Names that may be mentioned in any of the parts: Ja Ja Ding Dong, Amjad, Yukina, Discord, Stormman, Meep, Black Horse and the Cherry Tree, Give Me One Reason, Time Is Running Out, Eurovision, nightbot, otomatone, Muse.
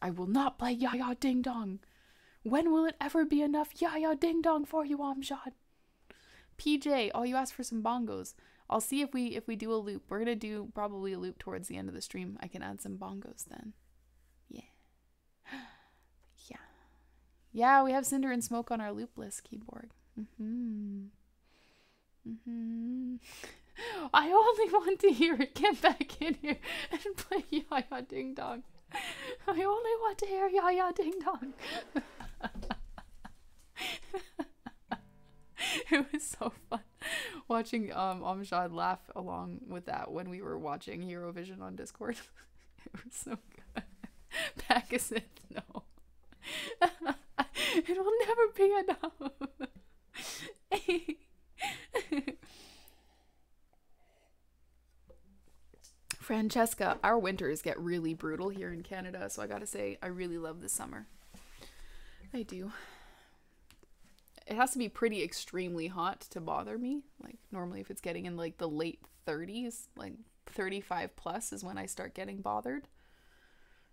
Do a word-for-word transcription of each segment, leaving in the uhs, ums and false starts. I will not play Ja Ja Ding Dong. When will it ever be enough Ja Ja Ding Dong for you, Amjad? P J, oh, you asked for some bongos. I'll see if we if we do a loop. We're gonna do probably a loop towards the end of the stream. I can add some bongos then. Yeah. Yeah. Yeah, we have Cinder and Smoke on our loopless keyboard. Mm-hmm. Mm-hmm. I only want to hear it. Get back in here and play Ya Ya Ding Dong. I only want to hear Ya Ya Ding Dong. It was so fun watching um Amjad laugh along with that when we were watching Eurovision on Discord. It was so good. Back is it? No. It will never be enough. Francesca, our winters get really brutal here in Canada, so I gotta say, I really love the summer. I do. It has to be pretty extremely hot to bother me. Like, normally if it's getting in, like, the late thirties, like, thirty-five plus is when I start getting bothered.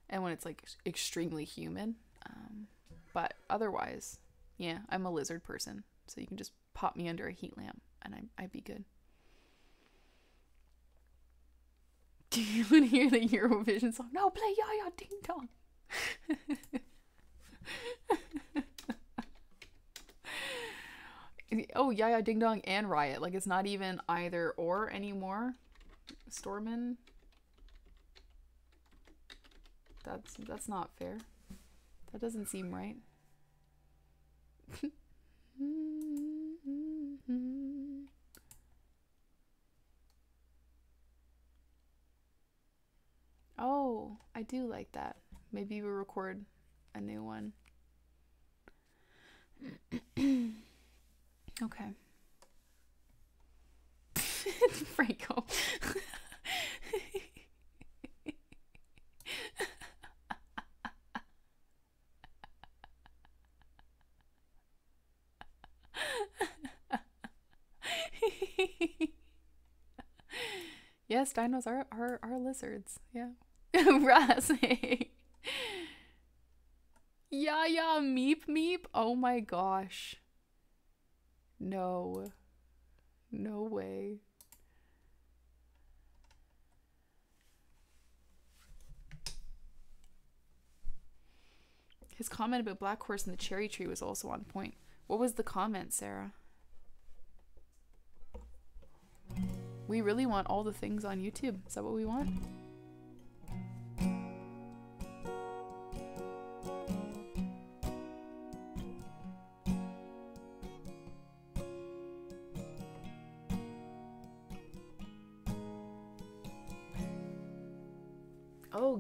And when it's, like, extremely humid. Um, but otherwise, yeah, I'm a lizard person. So you can just pop me under a heat lamp and I, I'd be good. Do you want to hear the Eurovision song? No, play Ya Ya Ding Dong. Oh, Ya Ya Ding Dong and Riot. Like, it's not even either or anymore. Stormman. That's that's not fair. That doesn't seem right. Oh, I do like that. Maybe we'll record a new one. Okay. Franco. Yes, dinos are, are, are lizards. Yeah. Ras. Yeah, yeah, meep, meep. Oh my gosh. No, no way. His comment about Black Horse and the Cherry Tree was also on point. What was the comment, Sarah? We really want all the things on YouTube. Is that what we want?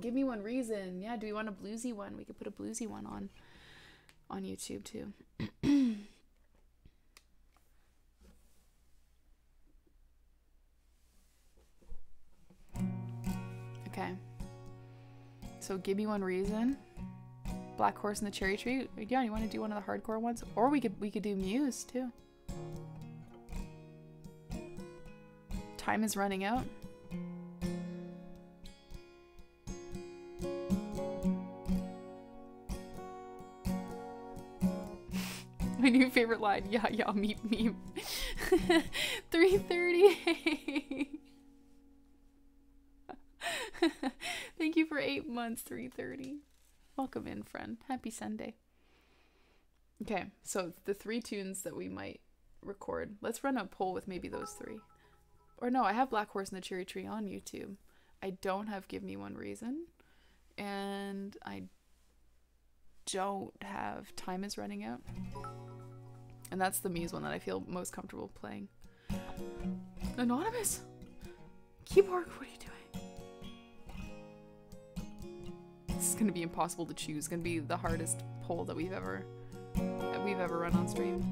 Give Me One Reason. Yeah, do we want a bluesy one? We could put a bluesy one on on YouTube too. Okay. So Give Me One Reason. Black Horse and the Cherry Tree. Yeah, you want to do one of the hardcore ones? Or we could we could do Muse too. Time Is Running Out. My new favorite line, yeah, yeah, meep, meep. three thirty. Thank you for eight months, three thirty. Welcome in, friend. Happy Sunday. Okay, so the three tunes that we might record. Let's run a poll with maybe those three. Or no, I have Black Horse and the Cherry Tree on YouTube. I don't have Give Me One Reason. And I don't have Time Is Running Out. And that's the Muse one that I feel most comfortable playing. Anonymous! Keyboard, what are you doing? This is gonna be impossible to choose. It's gonna be the hardest poll that we've ever that we've ever run on stream.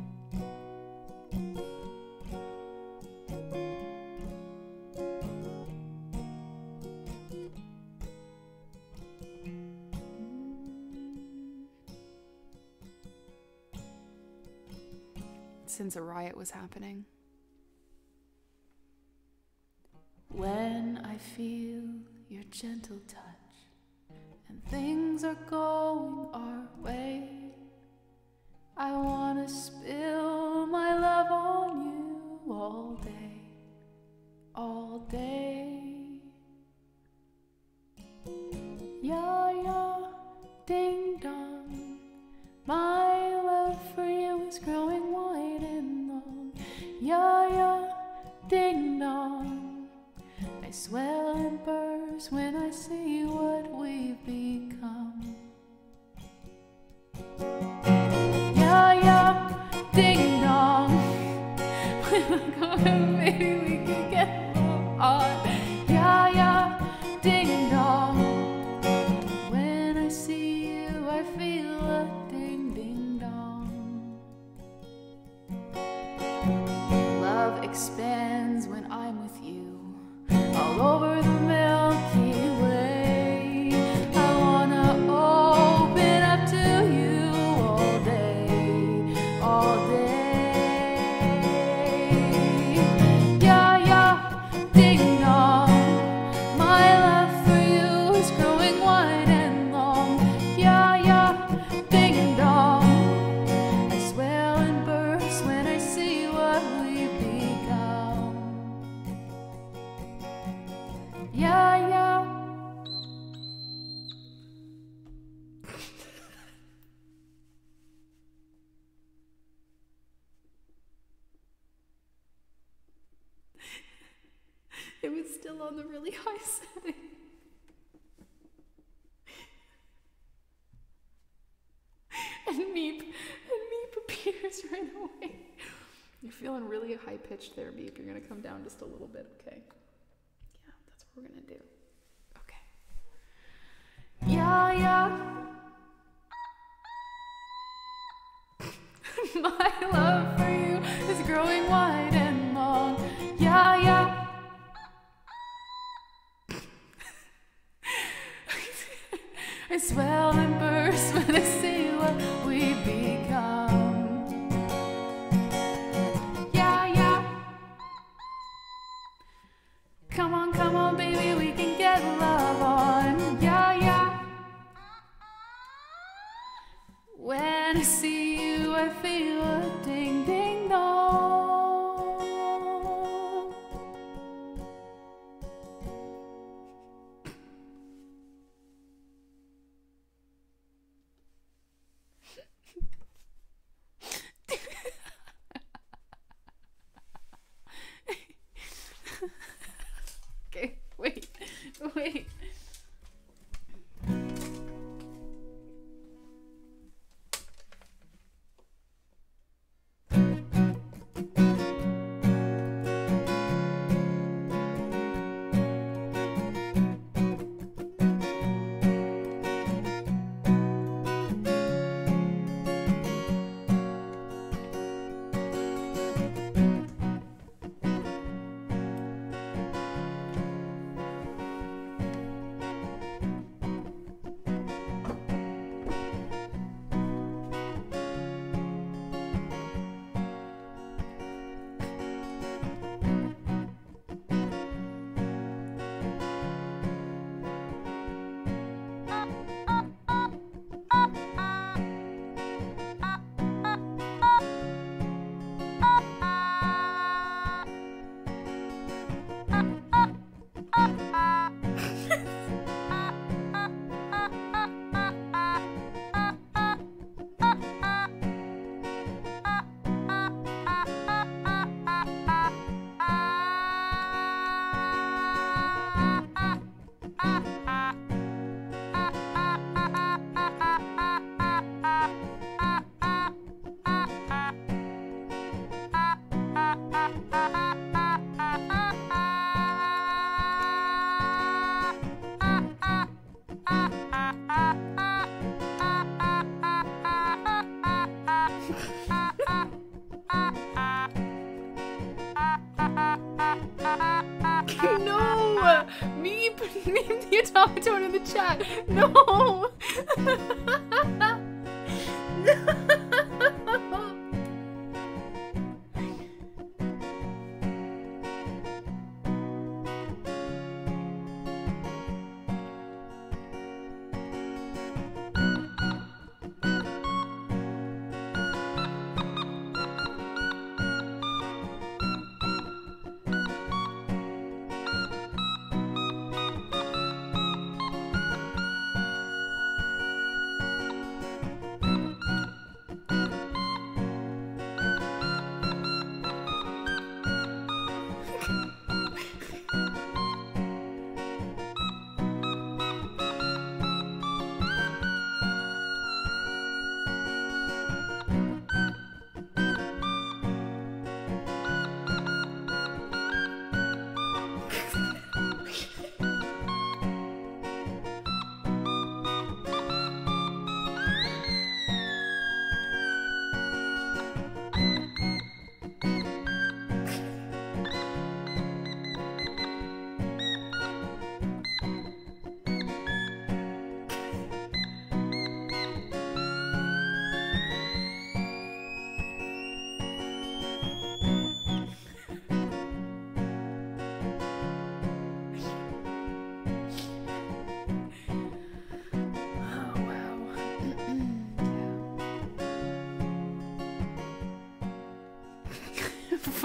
Since a riot was happening. When I feel your gentle touch, and things are going our way. I wanna spill my love on you all day, all day. Ja ja, ding dong, my love for you is growing wide and long. Ja ja, ding dong, I swell and burst when I see what we've become. Ja ja, ding dong, maybe we can get on. Ja ja, ding dong, when I see you I feel a ding ding dong. Love expands when I'm with you, all over the Milky Way. I wanna open up to you all day, all day. Ja ja, ding dong, my love for you is growing wide and long. Ja ja, ding dong, I swell and burst when I see what we've become. Ja ja. It was still on the really high setting. And Meep, and Meep appears right away. You're feeling really high pitched there, Meep. You're gonna come down just a little bit, okay? Yeah, that's what we're gonna do. Okay. Yeah, yeah. My love for you is growing wide and long. Yeah, yeah. I swell and burst when I see what we become. Yeah, yeah. Come on, come on, baby, we can get love on. Yeah, yeah. When I see you, I feel a ding, ding, dong. Okay, wait, wait. Automaton in the chat. No. No.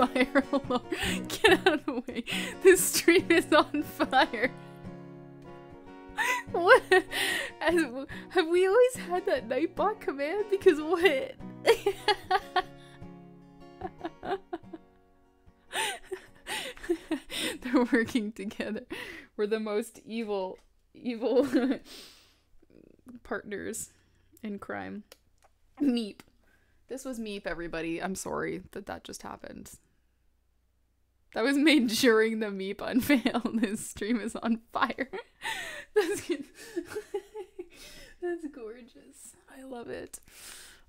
fire alone. Get out of the way. This stream is on fire. What? As, have we always had that nightbot command? Because what? They're working together. We're the most evil, evil partners in crime. Meep. This was Meep, everybody. I'm sorry that that just happened. That was made during the Meep unveil. This stream is on fire. That's good. That's gorgeous. I love it.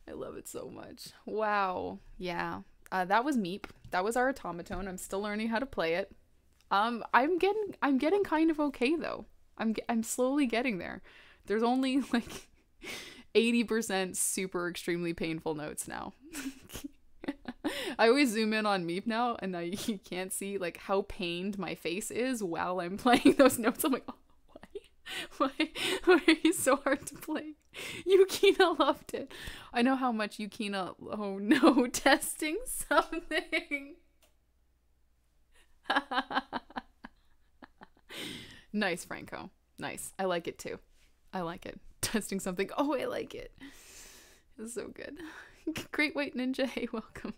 I love it so much. Wow. Yeah. Uh, that was Meep. That was our automaton. I'm still learning how to play it. Um, I'm getting, I'm getting kind of okay though. I'm, I'm slowly getting there. There's only like eighty percent super extremely painful notes now. I always zoom in on Meep now, and now you can't see like how pained my face is while I'm playing those notes. I'm like, oh, why? Why? Why are you so hard to play? Yukina loved it. I know how much Yukina. Oh no, testing something. Nice, Franco. Nice. I like it too. I like it. Testing something. Oh, I like it. It's so good. Great White Ninja. Hey, welcome.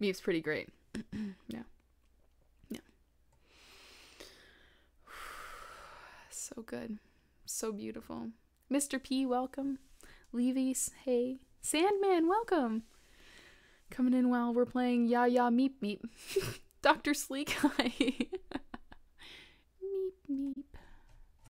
Meep's pretty great. Yeah. Yeah. So good. So beautiful. Mister P, welcome. Levies, hey. Sandman, welcome. Coming in while we're playing Ya Ya Meep Meep. Doctor Sleek, hi.